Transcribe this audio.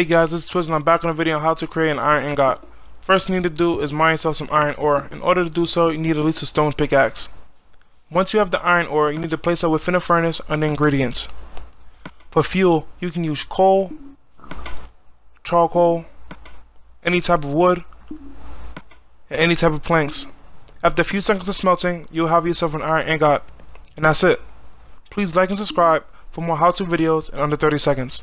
Hey guys, this is Twiz and I'm back on a video on how to create an iron ingot. First you need to do is mine yourself some iron ore. In order to do so, you need at least a stone pickaxe. Once you have the iron ore, you need to place it within a furnace under ingredients. For fuel, you can use coal, charcoal, any type of wood, and any type of planks. After a few seconds of smelting, you'll have yourself an iron ingot. And that's it. Please like and subscribe for more how-to videos in under 30 seconds.